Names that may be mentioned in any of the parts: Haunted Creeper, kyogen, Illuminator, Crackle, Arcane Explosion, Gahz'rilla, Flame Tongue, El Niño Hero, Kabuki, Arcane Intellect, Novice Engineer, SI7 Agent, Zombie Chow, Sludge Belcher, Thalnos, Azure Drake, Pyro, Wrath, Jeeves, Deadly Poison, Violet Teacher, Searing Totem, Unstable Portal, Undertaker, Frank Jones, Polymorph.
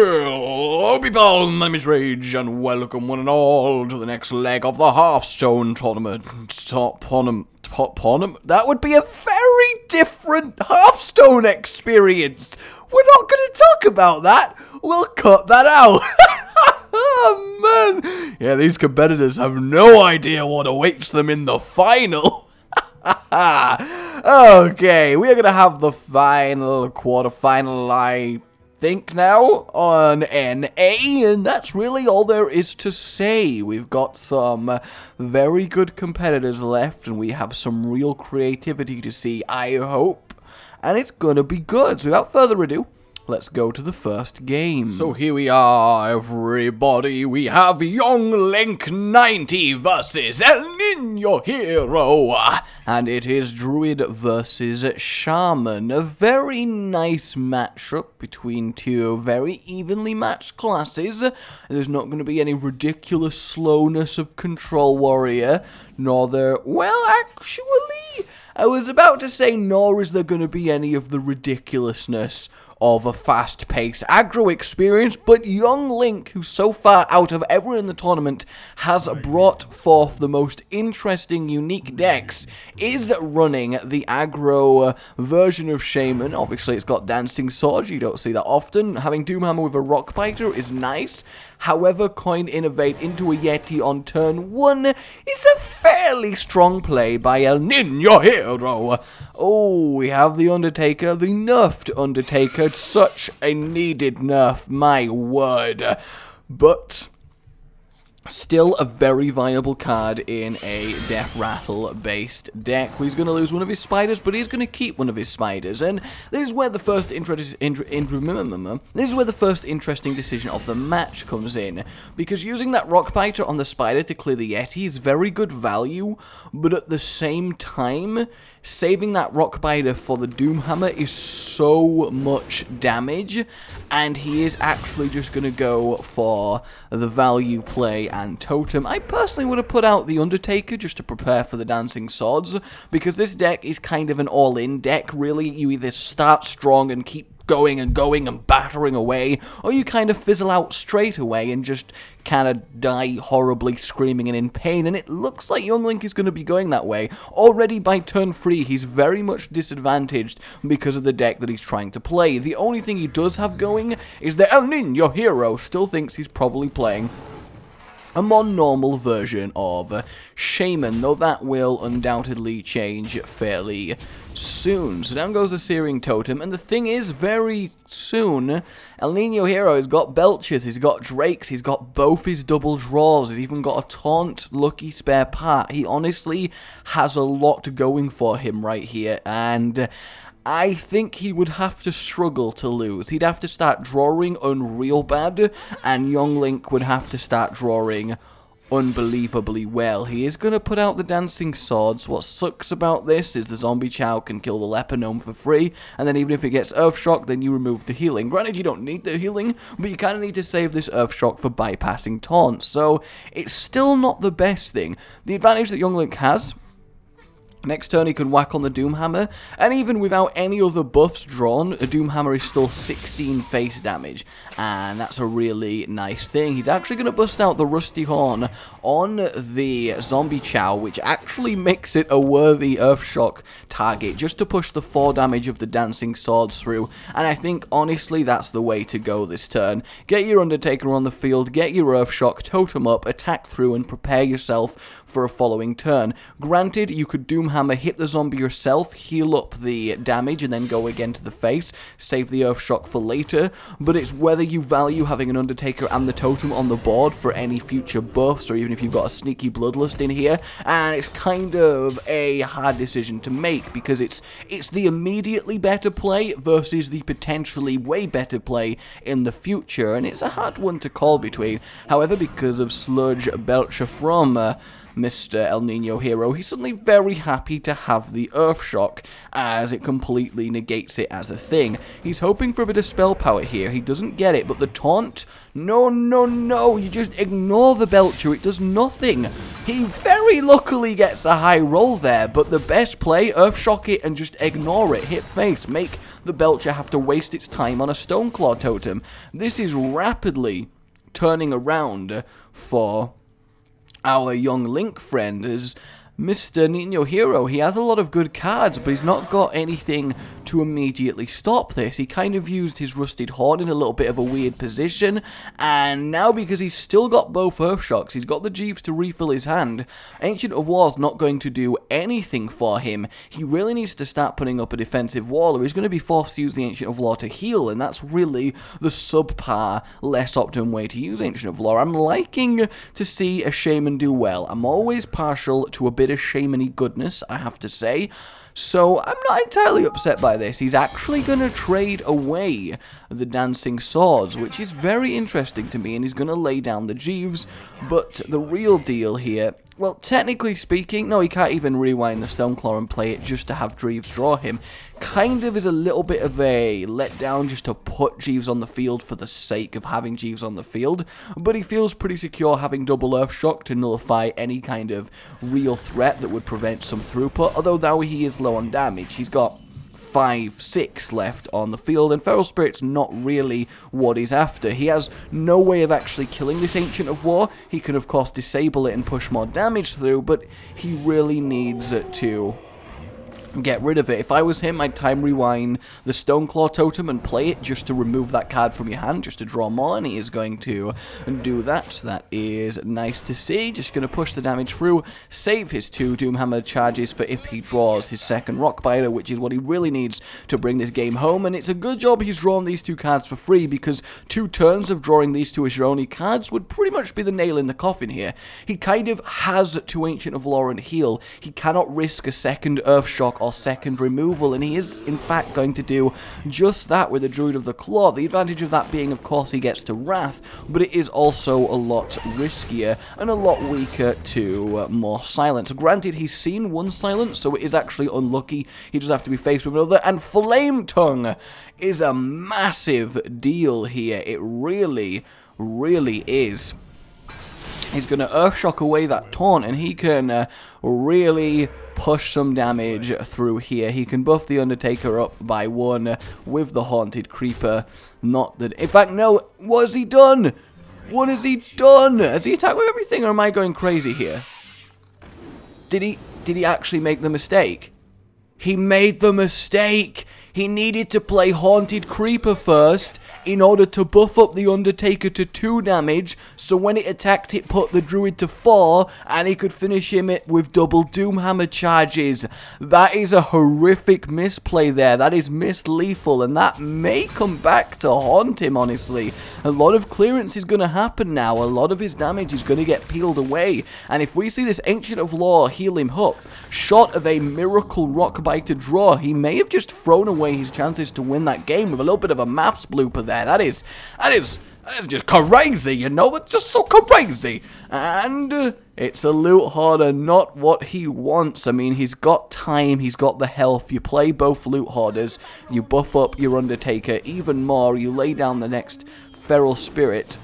Hello people, my name is Rage, and welcome one and all to the next leg of the Hearthstone Tournament. That would be a very different Hearthstone experience! We're not going to talk about that! We'll cut that out! Oh man! Yeah, these competitors have no idea what awaits them in the final! Okay, we are going to have the final quarterfinal, I think, now on NA, and that's really all there is to say. We've got some very good competitors left, and we have some real creativity to see, I hope, and it's going to be good. So without further ado, let's go to the first game. So here we are, everybody. We have Young Link 90 versus El Niño Hero. And it is Druid versus Shaman. A very nice matchup between two very evenly matched classes. There's not going to be any ridiculous slowness of Control Warrior, nor there... well, actually, I was about to say nor is there going to be any of the ridiculousness of a fast-paced aggro experience, but Young Link, who so far out of everyone in the tournament has brought forth the most interesting, unique decks, is running the aggro version of Shaman. Obviously, it's got Dancing Swords, you don't see that often. Having Doomhammer with a Rockbiter is nice. However, Coin Innovate into a Yeti on turn one is a fairly strong play by El Niño Hero. Oh, we have the Undertaker, the nerfed Undertaker. Such a needed nerf, my word. But still a very viable card in a Death Rattle based deck. He's going to lose one of his spiders, but he's going to keep one of his spiders, and this is where the first interesting decision of the match comes in, because using that Rockbiter on the spider to clear the Yeti is very good value, but at the same time, saving that Rockbiter for the Doomhammer is so much damage, and he is actually just going to go for the value play and Totem. I personally would have put out the Undertaker just to prepare for the Dancing Swords, because this deck is kind of an all-in deck, really. You either start strong and keep going and going and battering away, or you kind of fizzle out straight away and just kind of die horribly screaming and in pain, and it looks like Young Link is going to be going that way. Already by turn 3, he's very much disadvantaged because of the deck that he's trying to play. The only thing he does have going is that El Niño Hero still thinks he's probably playing a more normal version of Shaman, though that will undoubtedly change fairly soon. So down goes the Searing Totem, and the thing is, very soon, El Niño Hero has got Belchers, he's got Drakes, he's got both his double draws, he's even got a Taunt Lucky Spare Part. He honestly has a lot going for him right here, and I think he would have to struggle to lose. He'd have to start drawing unreal bad, and Young Link would have to start drawing unbelievably well. He is going to put out the Dancing Swords. What sucks about this is the Zombie Chow can kill the Leper Gnome for free, and then even if it gets Earthshock, then you remove the healing. Granted, you don't need the healing, but you kind of need to save this Earthshock for bypassing taunts, so it's still not the best thing. The advantage that Young Link has... next turn he can whack on the Doomhammer, and even without any other buffs drawn, a Doomhammer is still 16 face damage, and that's a really nice thing. He's actually going to bust out the Rusty Horn on the Zombie Chow, which actually makes it a worthy Earthshock target, just to push the 4 damage of the Dancing Swords through, and I think, honestly, that's the way to go this turn. Get your Undertaker on the field, get your Earthshock, Totem up, attack through, and prepare yourself for a following turn. Granted, you could Doomhammer, hit the zombie yourself, heal up the damage, and then go again to the face, save the Earthshock for later, but it's whether you value having an Undertaker and the Totem on the board for any future buffs, or even if you've got a sneaky Bloodlust in here, and it's kind of a hard decision to make, because it's the immediately better play versus the potentially way better play in the future, and it's a hard one to call between. However, because of Sludge Belcher from Mr. El Niño Hero, he's suddenly very happy to have the Earthshock, as it completely negates it as a thing. He's hoping for a bit of spell power here. He doesn't get it, but the taunt... no, no, no, you just ignore the Belcher. It does nothing. He very luckily gets a high roll there, but the best play, Earthshock it and just ignore it. Hit face, make the Belcher have to waste its time on a Stoneclaw totem. This is rapidly turning around for our Young Link friend, as Mr. Niño Hero, he has a lot of good cards, but he's not got anything to immediately stop this. He kind of used his Rusted Horn in a little bit of a weird position, and now because he's still got both Earthshocks, he's got the Jeeves to refill his hand, Ancient of Lore's not going to do anything for him. He really needs to start putting up a defensive wall, or he's going to be forced to use the Ancient of Lore to heal, and that's really the subpar, less optimum way to use Ancient of Lore. I'm liking to see a Shaman do well. I'm always partial to a bit of shaman-y goodness, I have to say. So I'm not entirely upset by this. He's actually going to trade away the Dancing Swords, which is very interesting to me, and he's going to lay down the Jeeves. But the real deal here, well, technically speaking, no, he can't even rewind the Stoneclaw and play it just to have Jeeves draw him. Kind of is a little bit of a letdown just to put Jeeves on the field for the sake of having Jeeves on the field, but he feels pretty secure having double Earthshock to nullify any kind of real threat that would prevent some throughput, although now he is low on damage. He's got 5-6 left on the field, and Feral Spirit's not really what he's after. He has no way of actually killing this Ancient of War. He can, of course, disable it and push more damage through, but he really needs to get rid of it. If I was him, I'd time rewind the Stoneclaw totem and play it just to remove that card from your hand, just to draw more, and he is going to do that. That is nice to see. Just going to push the damage through, save his two Doomhammer charges for if he draws his second Rockbiter, which is what he really needs to bring this game home, and it's a good job he's drawn these two cards for free, because 2 turns of drawing these two as your only cards would pretty much be the nail in the coffin here. He kind of has to Ancient of Lore and heal. He cannot risk a second Earthshock or second removal, and he is in fact going to do just that with the Druid of the Claw. The advantage of that being, of course, he gets to Wrath, but it is also a lot riskier and a lot weaker to more silence. Granted, he's seen one silence, so it is actually unlucky. He does have to be faced with another, and Flame Tongue is a massive deal here. It really, really is. He's going to Earthshock away that taunt, and he can really push some damage through here. He can buff the Undertaker up by 1 with the Haunted Creeper. Not that... In fact, no. What has he done? What has he done? Has he attacked with everything, or am I going crazy here? Did he actually make the mistake? He made the mistake! He needed to play Haunted Creeper first in order to buff up the Undertaker to 2 damage, so when it attacked, it put the Druid to 4, and he could finish him with double Doomhammer charges. That is a horrific misplay there. That is mislethal, and that may come back to haunt him, honestly. A lot of clearance is going to happen now. A lot of his damage is going to get peeled away, and if we see this Ancient of Lore heal him up, short of a miracle Rockbiter draw, he may have just thrown away his chances to win that game with a little bit of a maths blooper there. That is just crazy, you know? It's just so crazy. And it's a Loot Hoarder, not what he wants. I mean, he's got time, he's got the health. You play both Loot Hoarders, you buff up your Undertaker even more, you lay down the next Feral Spirit.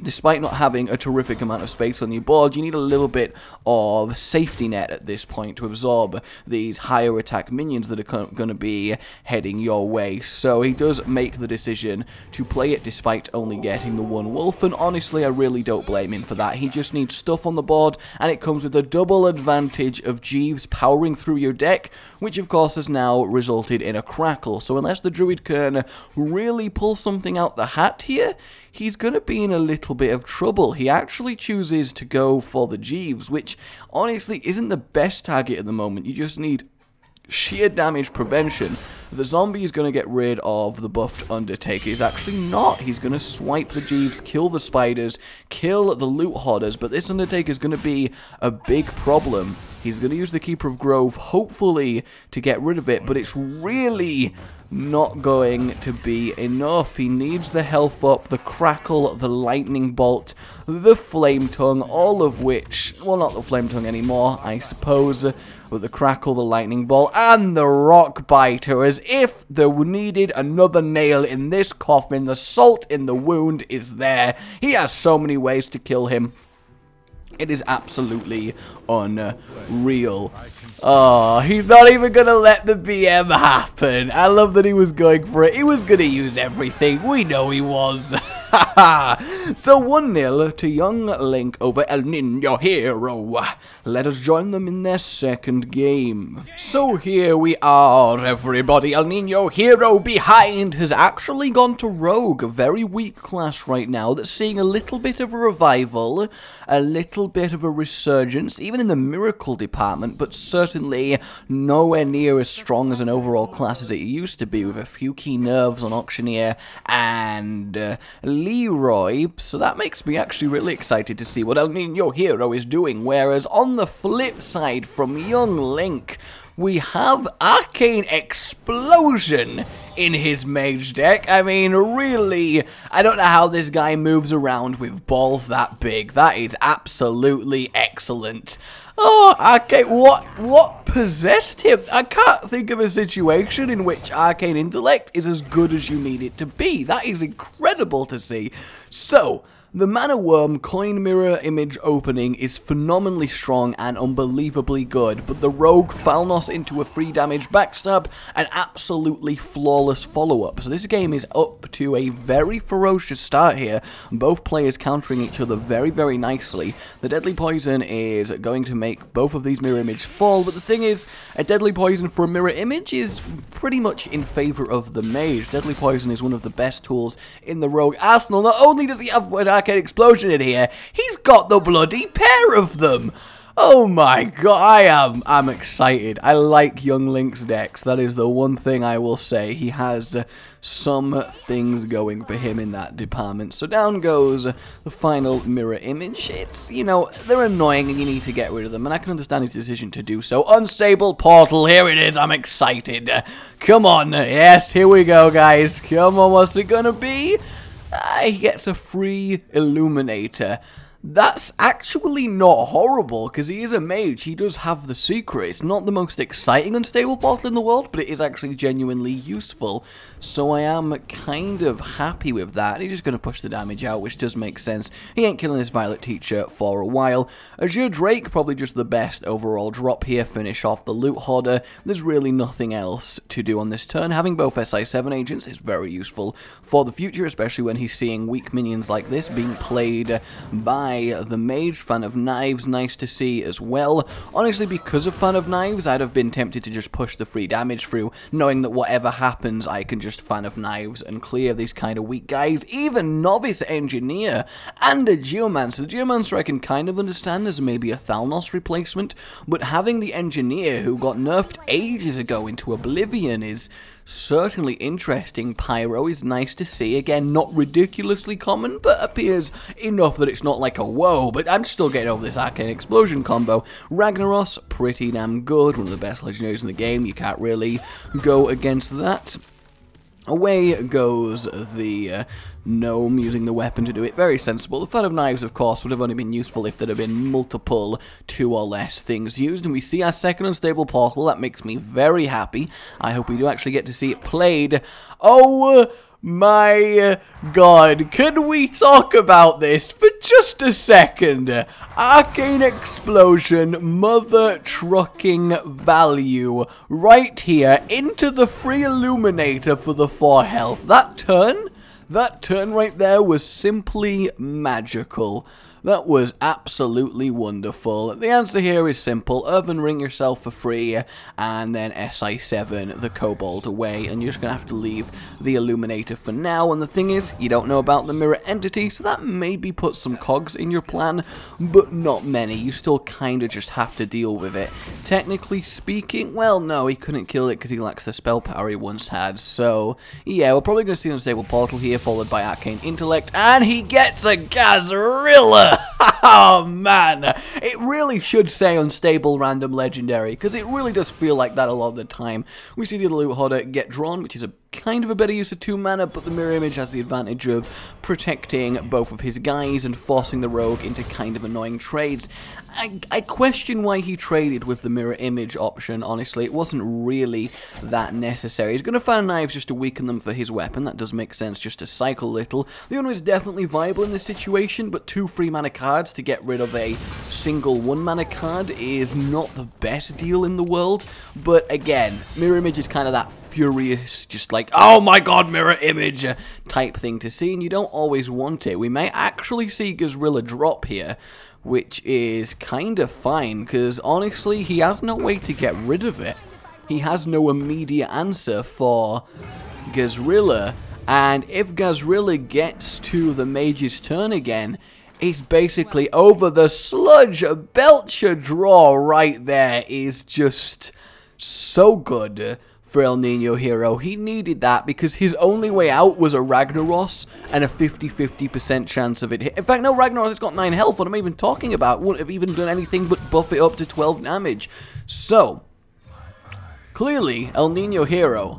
Despite not having a terrific amount of space on your board, you need a little bit of safety net at this point to absorb these higher attack minions that are going to be heading your way. So he does make the decision to play it despite only getting the 1 wolf, and honestly, I really don't blame him for that. He just needs stuff on the board, and it comes with the double advantage of Jeeves powering through your deck, which of course has now resulted in a Crackle. So unless the Druid can really pull something out the hat here, he's going to be in a little bit of trouble. He actually chooses to go for the Jeeves, which honestly isn't the best target at the moment. You just need sheer damage prevention. The Zombie is going to get rid of the buffed Undertaker. He's actually not. He's going to swipe the Jeeves, kill the Spiders, kill the Loot Hoarders, but this Undertaker is going to be a big problem. He's going to use the Keeper of Grove, hopefully, to get rid of it, but it's really not going to be enough. He needs the health up, the Crackle, the Lightning Bolt, the Flame Tongue, all of which, well, not the Flame Tongue anymore, I suppose, but the Crackle, the Lightning Bolt, and the Rockbiter. As if there needed another nail in this coffin, the salt in the wound is there. He has so many ways to kill him. It is absolutely unreal. Oh, he's not even going to let the BM happen. I love that he was going for it. He was going to use everything. We know he was. So 1-0 to Young Link over El Niño Hero. Let us join them in their second game. So here we are, everybody. El Niño Hero behind has actually gone to Rogue, a very weak class right now that's seeing a little bit of a revival, a little bit of a resurgence, even in the miracle department, but certainly nowhere near as strong as an overall class as it used to be, with a few key nerves on Auctioneer and Leroy, so that makes me actually really excited to see what El Niño Hero is doing, whereas on the flip side from Young Link, we have Arcane Explosion in his mage deck. I mean, really, I don't know how this guy moves around with balls that big. That is absolutely excellent. Oh, Arcane, what possessed him? I can't think of a situation in which Arcane Intellect is as good as you need it to be. That is incredible to see. So, the Mana Worm Coin Mirror Image opening is phenomenally strong and unbelievably good, but the Rogue Thalnos into a free damage backstab, an absolutely flawless follow-up. So this game is up to a very ferocious start here, both players countering each other very, very nicely. The Deadly Poison is going to make both of these Mirror Images fall, but the thing is, a Deadly Poison for a Mirror Image is pretty much in favour of the Mage. Deadly Poison is one of the best tools in the Rogue arsenal. Not only does he have an Arcane Explosion in here, he's got the bloody pair of them. Oh my god, I'm excited. I like Young Link's decks. That is the one thing I will say. He has some things going for him in that department. So down goes the final mirror image. It's, you know, they're annoying and you need to get rid of them, and I can understand his decision to do so. Unstable Portal, here it is. I'm excited. Come on. Yes, here we go, guys. Come on, what's it gonna be? He gets a free Illuminator. That's actually not horrible, because he is a mage. He does have the secret. It's not the most exciting unstable portal in the world, but it is actually genuinely useful. So I am kind of happy with that. He's just going to push the damage out, which does make sense. He ain't killing his Violet Teacher for a while. Azure Drake, probably just the best overall drop here. Finish off the Loot Hoarder. There's really nothing else to do on this turn. Having both SI7 agents is very useful for the future, especially when he's seeing weak minions like this being played by the mage. Fan of Knives, nice to see as well. Honestly, because of Fan of Knives, I'd have been tempted to just push the free damage through, knowing that whatever happens, I can just Fan of Knives and clear these kind of weak guys. Even Novice Engineer and a Geomancer. The Geomancer I can kind of understand as maybe a Thalnos replacement, but having the Engineer, who got nerfed ages ago into oblivion, is certainly interesting. Pyro is nice to see. Again, not ridiculously common, but appears enough that it's not like a whoa, but I'm still getting over this Arcane Explosion combo. Ragnaros, pretty damn good. One of the best legendaries in the game. You can't really go against that. Away goes the gnome, using the weapon to do it. Very sensible. The Fan of Knives, of course, would have only been useful if there had been multiple two or less things used. And we see our second unstable portal. That makes me very happy. I hope we do actually get to see it played. Oh my god, can we talk about this for just a second? Arcane Explosion, mother trucking value, right here, into the free Illuminator for the 4 health. That turn right there was simply magical. That was absolutely wonderful. The answer here is simple. Earthen Ring yourself for free, and then SI7 the Kobold away, and you're just going to have to leave the Illuminator for now. And the thing is, you don't know about the Mirror Entity, so that maybe puts some cogs in your plan, but not many. You still kind of just have to deal with it. Technically speaking, well, no, he couldn't kill it because he lacks the spell power he once had. So, yeah, we're probably going to see an unstable portal here, followed by Arcane Intellect, and he gets a Gahz'rilla! Oh man, it really should say unstable random legendary, because it really does feel like that a lot of the time. We see the Loot Hoarder get drawn, which is a kind of a better use of 2 mana, but the mirror image has the advantage of protecting both of his guys and forcing the rogue into kind of annoying trades. I question why he traded with the mirror image option, honestly. It wasn't really that necessary. He's going to find knives just to weaken them for his weapon. That does make sense, just to cycle little. The owner is definitely viable in this situation, but 2 free mana cards to get rid of a single 1-mana card is not the best deal in the world, but again, Mirror Image is kind of that furious, just like, oh my god, Mirror Image type thing to see, and you don't always want it. We may actually see Gahz'rilla drop here, which is kind of fine, because honestly, he has no way to get rid of it. He has no immediate answer for Gahz'rilla, and if Gahz'rilla gets to the mage's turn again, it's basically over. The sludge belcher draw right there is just so good for El Nino Hero. He needed that because his only way out was a Ragnaros and a 50-50% chance of it hit. In fact, no, Ragnaros has got 9 health. What am I even talking about? Wouldn't have even done anything but buff it up to 12 damage. So, clearly, El Nino Hero,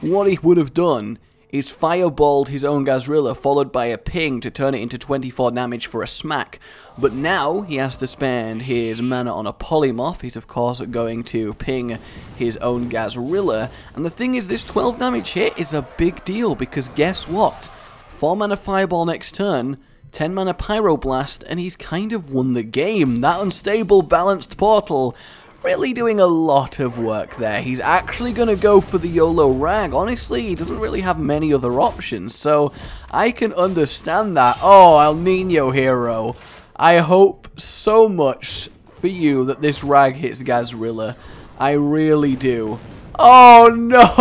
what he would have done is fireballed his own Gahz'rilla, followed by a ping to turn it into 24 damage for a smack. But now he has to spend his mana on a Polymorph. He's of course going to ping his own Gahz'rilla. And the thing is, this 12 damage hit is a big deal, because guess what? 4 mana fireball next turn, 10 mana Pyroblast, and he's kind of won the game. That unstable balanced portal really doing a lot of work there. He's actually going to go for the YOLO Rag. Honestly, he doesn't really have many other options, so I can understand that. Oh, El Nino Hero, I hope so much for you that this Rag hits Gahz'rilla. I really do. Oh, no!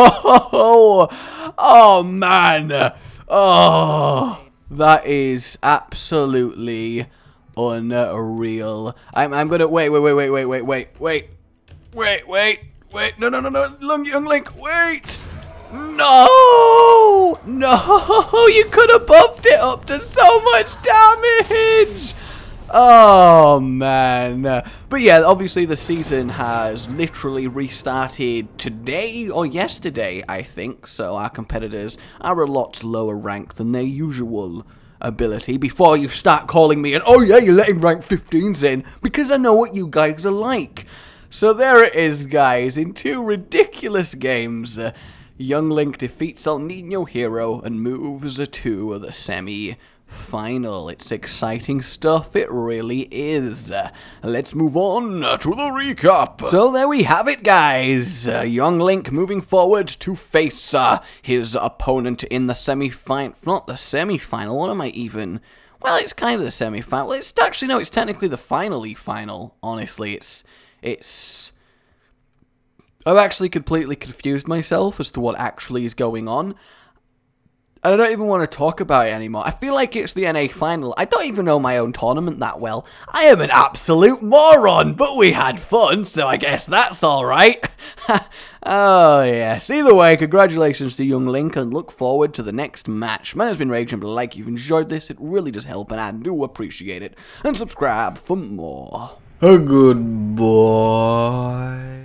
Oh, man! Oh, that is absolutely unreal. I'm gonna wait. No. Young Link, wait. No, no. You could have buffed it up to so much damage. Oh man. But yeah, obviously the season has literally restarted today or yesterday, I think. So our competitors are a lot lower ranked than their usual ability. Before you start calling me and, oh yeah, you're letting rank 15s in, because I know what you guys are like. So there it is, guys. In 2 ridiculous games, Young Link defeats El Nino Hero and moves to the semi-final. It's exciting stuff, it really is. Let's move on to the recap. So there we have it, guys. Young Link moving forward to face his opponent in the semi-final. Not the semi-final, what am I even... Well, it's kind of the semi-final. It's actually, no, it's technically the final, honestly. I've actually completely confused myself as to what actually is going on. I don't even want to talk about it anymore. I feel like it's the NA final. I don't even know my own tournament that well. I am an absolute moron, but we had fun, so I guess that's alright. Oh, yes. Either way, congratulations to Young Link, and look forward to the next match. My name's been Rage, and like you've enjoyed this, it really does help, and I do appreciate it. And subscribe for more. A good boy.